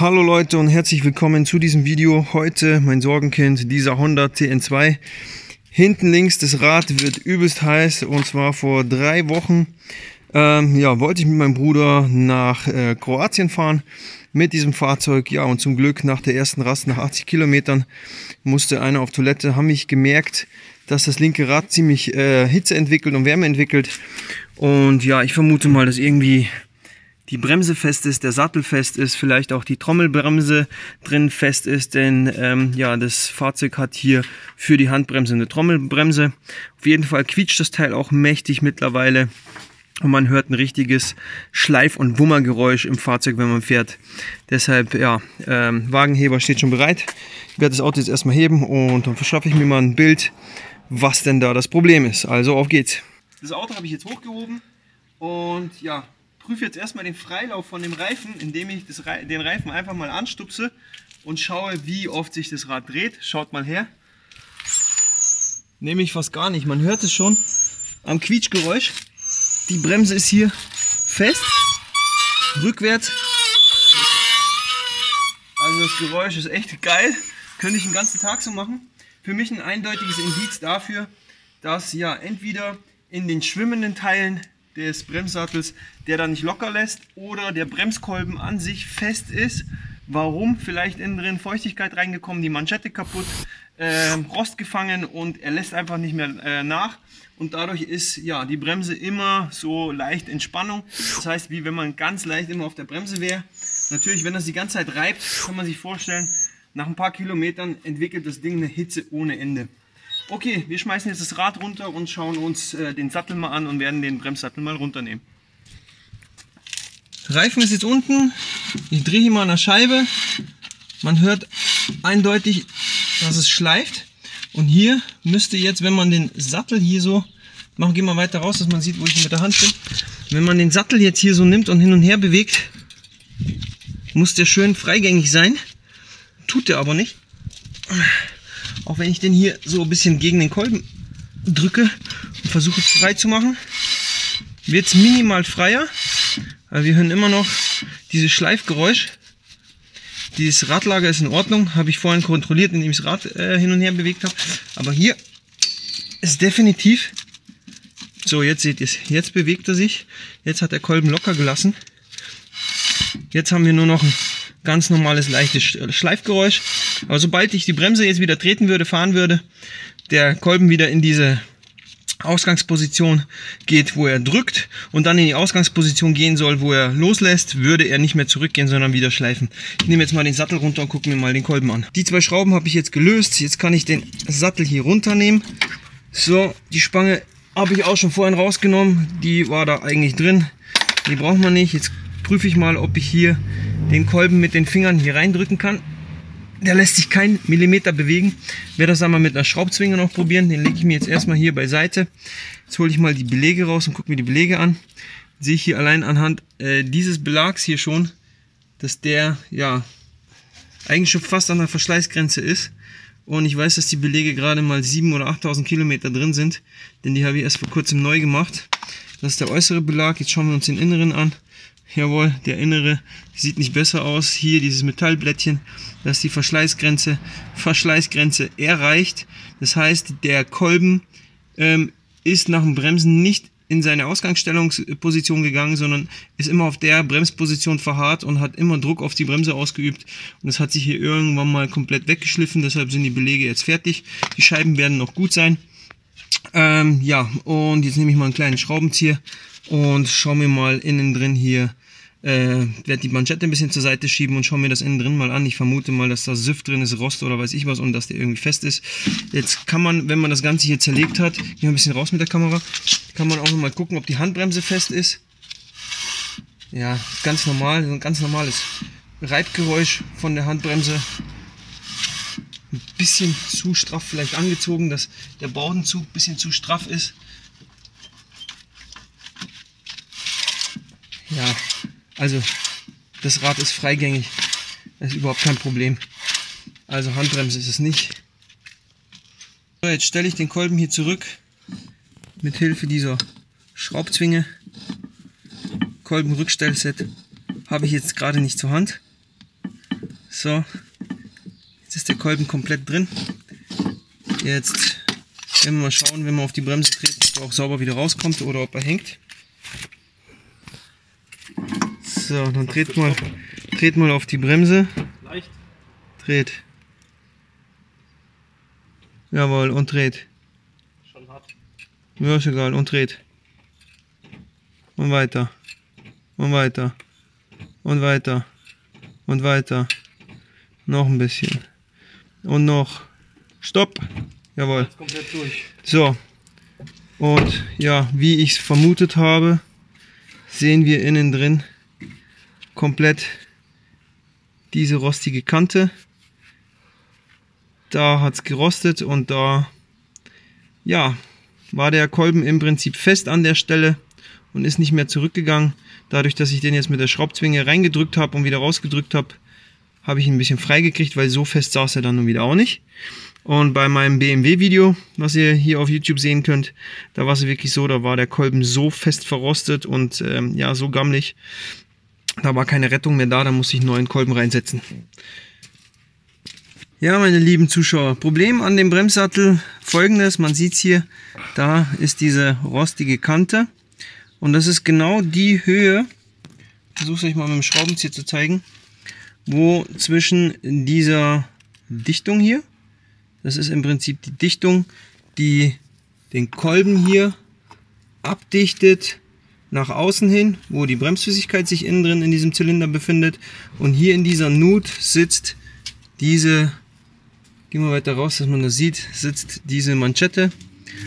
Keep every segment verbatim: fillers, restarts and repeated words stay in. Hallo Leute und herzlich willkommen zu diesem Video. Heute mein Sorgenkind, dieser Honda C N zwei. Hinten links das Rad wird übelst heiß, und zwar vor drei Wochen ähm, ja, wollte ich mit meinem Bruder nach äh, Kroatien fahren mit diesem Fahrzeug. Ja, und zum Glück nach der ersten Rast nach achtzig Kilometern musste einer auf Toilette, haben mich gemerkt, dass das linke Rad ziemlich äh, Hitze entwickelt und Wärme entwickelt. Und ja, ich vermute mal, dass irgendwie die Bremse fest ist, der Sattel fest ist, vielleicht auch die Trommelbremse drin fest ist, denn ähm, ja, das Fahrzeug hat hier für die Handbremse eine Trommelbremse. Auf jeden Fall quietscht das Teil auch mächtig mittlerweile und man hört ein richtiges Schleif- und Wummergeräusch im Fahrzeug, wenn man fährt. Deshalb, ja, ähm, Wagenheber steht schon bereit. Ich werde das Auto jetzt erstmal heben und dann verschaffe ich mir mal ein Bild, was denn da das Problem ist. Also auf geht's. Das Auto habe ich jetzt hochgehoben und ja, ich prüfe jetzt erstmal den Freilauf von dem Reifen, indem ich das Re- den Reifen einfach mal anstupse und schaue, wie oft sich das Rad dreht. Schaut mal her. Nehme ich fast gar nicht. Man hört es schon am Quietschgeräusch. Die Bremse ist hier fest, rückwärts. Also das Geräusch ist echt geil. Könnte ich den ganzen Tag so machen. Für mich ein eindeutiges Indiz dafür, dass ja entweder in den schwimmenden Teilen des Bremssattels, der da nicht locker lässt, oder der Bremskolben an sich fest ist. Warum? Vielleicht innen drin Feuchtigkeit reingekommen, die Manschette kaputt, äh, Rost gefangen, und er lässt einfach nicht mehr äh, nach. Und dadurch ist ja die Bremse immer so leicht in Spannung. Das heißt, wie wenn man ganz leicht immer auf der Bremse wäre. Natürlich, wenn das die ganze Zeit reibt, kann man sich vorstellen, nach ein paar Kilometern entwickelt das Ding eine Hitze ohne Ende. Okay, wir schmeißen jetzt das Rad runter und schauen uns äh, den Sattel mal an und werden den Bremssattel mal runternehmen. Reifen ist jetzt unten. Ich drehe hier mal an der Scheibe. Man hört eindeutig, dass es schleift. Und hier müsste jetzt, wenn man den Sattel hier so, machen, gehen wir weiter raus, dass man sieht, wo ich mit der Hand bin. Wenn man den Sattel jetzt hier so nimmt und hin und her bewegt, muss der schön freigängig sein. Tut der aber nicht. Auch wenn ich den hier so ein bisschen gegen den Kolben drücke und versuche es frei zu machen, wird es minimal freier. Aber wir hören immer noch dieses Schleifgeräusch. Dieses Radlager ist in Ordnung, habe ich vorhin kontrolliert, indem ich das Rad äh, hin und her bewegt habe. Aber hier ist definitiv, so jetzt seht ihr es, jetzt bewegt er sich, jetzt hat der Kolben locker gelassen. Jetzt haben wir nur noch ein ganz normales, leichtes Schleifgeräusch. Aber sobald ich die Bremse jetzt wieder treten würde, fahren würde, der Kolben wieder in diese Ausgangsposition geht, wo er drückt, und dann in die Ausgangsposition gehen soll, wo er loslässt, würde er nicht mehr zurückgehen, sondern wieder schleifen. Ich nehme jetzt mal den Sattel runter und gucke mir mal den Kolben an. Die zwei Schrauben habe ich jetzt gelöst. Jetzt kann ich den Sattel hier runternehmen. So, die Spange habe ich auch schon vorhin rausgenommen. Die war da eigentlich drin. Die braucht man nicht. Jetzt prüfe ich mal, ob ich hier den Kolben mit den Fingern hier reindrücken kann. Der lässt sich keinen Millimeter bewegen. Ich werde das einmal mit einer Schraubzwinge noch probieren. Den lege ich mir jetzt erstmal hier beiseite. Jetzt hole ich mal die Belege raus und gucke mir die Belege an. Jetzt sehe ich hier allein anhand äh, dieses Belags hier schon, dass der ja eigentlich schon fast an der Verschleißgrenze ist. Und ich weiß, dass die Belege gerade mal siebentausend oder achttausend Kilometer drin sind, denn die habe ich erst vor kurzem neu gemacht. Das ist der äußere Belag. Jetzt schauen wir uns den inneren an. Jawohl, der innere sieht nicht besser aus. Hier dieses Metallblättchen, dass die Verschleißgrenze, Verschleißgrenze erreicht. Das heißt, der Kolben ähm, ist nach dem Bremsen nicht in seine Ausgangsstellungsposition gegangen, sondern ist immer auf der Bremsposition verharrt und hat immer Druck auf die Bremse ausgeübt. Und das hat sich hier irgendwann mal komplett weggeschliffen. Deshalb sind die Belege jetzt fertig. Die Scheiben werden noch gut sein. Ähm, ja, und jetzt nehme ich mal einen kleinen Schraubenzieher und schaue mir mal innen drin hier, äh, werde die Manschette ein bisschen zur Seite schieben und schaue mir das innen drin mal an. Ich vermute mal, dass da Süff drin ist, Rost oder weiß ich was, und dass der irgendwie fest ist. Jetzt kann man, wenn man das Ganze hier zerlegt hat, ich gehe ein bisschen raus mit der Kamera, kann man auch nochmal gucken, ob die Handbremse fest ist. Ja, ganz normal, ein ganz normales Reibgeräusch von der Handbremse. Ein bisschen zu straff vielleicht angezogen, dass der Bordenzug ein bisschen zu straff ist. Ja, also das Rad ist freigängig, das ist überhaupt kein Problem. Also Handbremse ist es nicht. So, jetzt stelle ich den Kolben hier zurück mit Hilfe dieser Schraubzwinge. Kolbenrückstellset habe ich jetzt gerade nicht zur Hand. So, jetzt ist der Kolben komplett drin. Jetzt werden wir mal schauen, wenn wir auf die Bremse treten, ob er auch sauber wieder rauskommt oder ob er hängt. So, dann dreht mal, dreht mal auf die Bremse. Leicht. Dreht. Jawohl, und dreht. Schon hart. Ja, ist egal, und dreht. Und weiter. Und weiter. Und weiter. Und weiter. Noch ein bisschen. Und noch. Stopp. Jawohl. Jetzt komplett durch. So. Und ja, wie ich es vermutet habe, sehen wir innen drin komplett diese rostige Kante. Da hat es gerostet und da, ja, war der Kolben im Prinzip fest an der Stelle und ist nicht mehr zurückgegangen. Dadurch, dass ich den jetzt mit der Schraubzwinge reingedrückt habe und wieder rausgedrückt habe, habe ich ihn ein bisschen frei gekriegt, weil so fest saß er dann nun wieder auch nicht. Und bei meinem B M W-Video, was ihr hier auf YouTube sehen könnt, da war es wirklich so, da war der Kolben so fest verrostet und ähm, ja, so gammelig. Da war keine Rettung mehr da, da musste ich einen neuen Kolben reinsetzen. Ja, meine lieben Zuschauer, Problem an dem Bremssattel folgendes, man sieht es hier, da ist diese rostige Kante. Und das ist genau die Höhe, ich versuche es euch mal mit dem Schraubenzieher zu zeigen, wo zwischen dieser Dichtung hier, das ist im Prinzip die Dichtung, die den Kolben hier abdichtet nach außen hin, wo die Bremsflüssigkeit sich innen drin in diesem Zylinder befindet. Und hier in dieser Nut sitzt diese, gehen wir weiter raus, dass man das sieht, sitzt diese Manschette.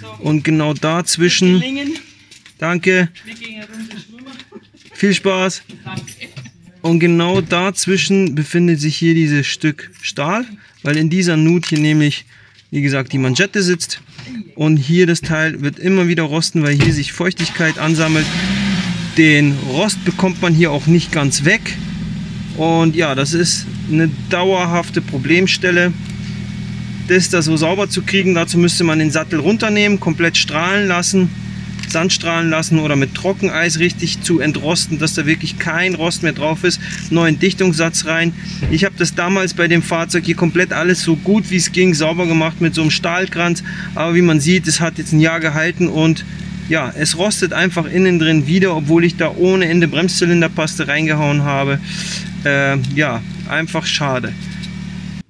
So. Und genau dazwischen, danke, viel Spaß. Und genau dazwischen befindet sich hier dieses Stück Stahl, weil in dieser Nut hier nämlich, wie gesagt, die Manschette sitzt. Und hier das Teil wird immer wieder rosten, weil hier sich Feuchtigkeit ansammelt. Den Rost bekommt man hier auch nicht ganz weg. Und ja, das ist eine dauerhafte Problemstelle. Das da so sauber zu kriegen, dazu müsste man den Sattel runternehmen, komplett strahlen lassen, Sand strahlen lassen oder mit Trockeneis richtig zu entrosten, dass da wirklich kein Rost mehr drauf ist. Neuen Dichtungssatz rein. Ich habe das damals bei dem Fahrzeug hier komplett alles so gut wie es ging sauber gemacht mit so einem Stahlkranz. Aber wie man sieht, es hat jetzt ein Jahr gehalten und ja, es rostet einfach innen drin wieder, obwohl ich da ohne Ende Bremszylinderpaste reingehauen habe. Äh, ja, einfach schade.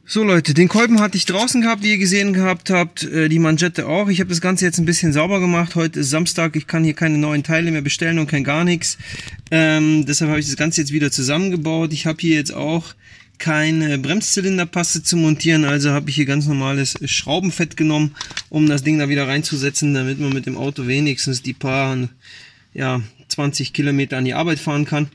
So Leute, den Kolben hatte ich draußen gehabt, wie ihr gesehen gehabt habt, die Manschette auch. Ich habe das Ganze jetzt ein bisschen sauber gemacht. Heute ist Samstag, ich kann hier keine neuen Teile mehr bestellen und kein gar nichts. Ähm, deshalb habe ich das Ganze jetzt wieder zusammengebaut. Ich habe hier jetzt auch keine Bremszylinderpaste zu montieren, also habe ich hier ganz normales Schraubenfett genommen, um das Ding da wieder reinzusetzen, damit man mit dem Auto wenigstens die paar, ja, zwanzig Kilometer an die Arbeit fahren kann.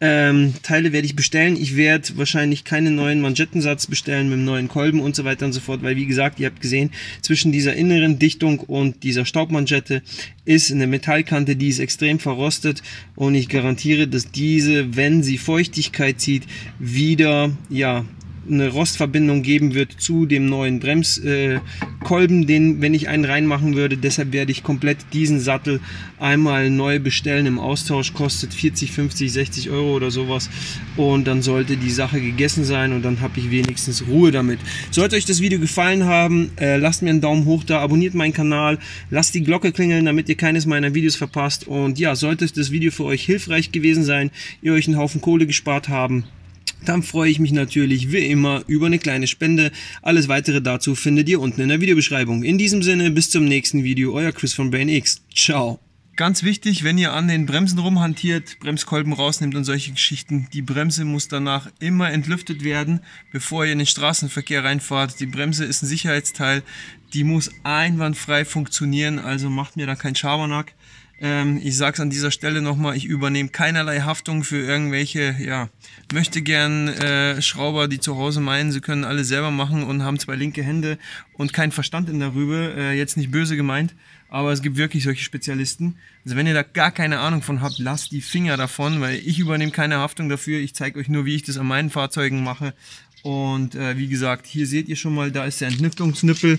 Ähm, Teile werde ich bestellen. Ich werde wahrscheinlich keinen neuen Manschettensatz bestellen mit einem neuen Kolben und so weiter und so fort, weil wie gesagt, ihr habt gesehen, zwischen dieser inneren Dichtung und dieser Staubmanschette ist eine Metallkante, die ist extrem verrostet und ich garantiere, dass diese, wenn sie Feuchtigkeit zieht, wieder, ja, eine Rostverbindung geben wird zu dem neuen Bremskolben, äh, den, wenn ich einen reinmachen würde. Deshalb werde ich komplett diesen Sattel einmal neu bestellen im Austausch. Kostet vierzig, fünfzig, sechzig Euro oder sowas. Und dann sollte die Sache gegessen sein und dann habe ich wenigstens Ruhe damit. Sollte euch das Video gefallen haben, äh, lasst mir einen Daumen hoch da, abonniert meinen Kanal, lasst die Glocke klingeln, damit ihr keines meiner Videos verpasst. Und ja, sollte das Video für euch hilfreich gewesen sein, ihr euch einen Haufen Kohle gespart haben, dann freue ich mich natürlich wie immer über eine kleine Spende. Alles weitere dazu findet ihr unten in der Videobeschreibung. In diesem Sinne, bis zum nächsten Video. Euer Chris von BrainX. Ciao. Ganz wichtig, wenn ihr an den Bremsen rumhantiert, Bremskolben rausnimmt und solche Geschichten, die Bremse muss danach immer entlüftet werden, bevor ihr in den Straßenverkehr reinfahrt. Die Bremse ist ein Sicherheitsteil, die muss einwandfrei funktionieren, also macht mir da keinen Schabernack. Ich sage es an dieser Stelle nochmal, ich übernehme keinerlei Haftung für irgendwelche, ja, möchte gern äh, Schrauber, die zu Hause meinen, sie können alles selber machen und haben zwei linke Hände und keinen Verstand in der Rübe. Äh, jetzt nicht böse gemeint, aber es gibt wirklich solche Spezialisten. Also wenn ihr da gar keine Ahnung von habt, lasst die Finger davon, weil ich übernehme keine Haftung dafür. Ich zeige euch nur, wie ich das an meinen Fahrzeugen mache. Und äh, wie gesagt, hier seht ihr schon mal, da ist der Entlüftungsnüppel.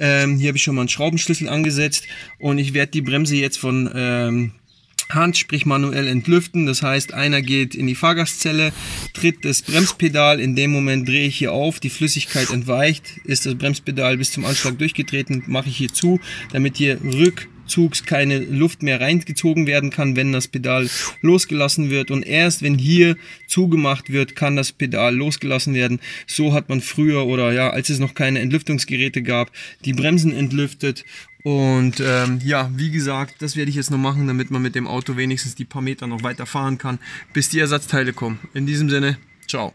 Ähm, hier habe ich schon mal einen Schraubenschlüssel angesetzt und ich werde die Bremse jetzt von ähm, Hand, sprich manuell entlüften, das heißt, einer geht in die Fahrgastzelle, tritt das Bremspedal, in dem Moment drehe ich hier auf, die Flüssigkeit entweicht, ist das Bremspedal bis zum Anschlag durchgetreten, mache ich hier zu, damit hier rückzugs keine Luft mehr reingezogen werden kann, wenn das Pedal losgelassen wird, und erst wenn hier zugemacht wird, kann das Pedal losgelassen werden. So hat man früher, oder ja, als es noch keine Entlüftungsgeräte gab, die Bremsen entlüftet. Und ähm, ja, wie gesagt, das werde ich jetzt noch machen, damit man mit dem Auto wenigstens die paar Meter noch weiter fahren kann, bis die Ersatzteile kommen. In diesem Sinne, ciao.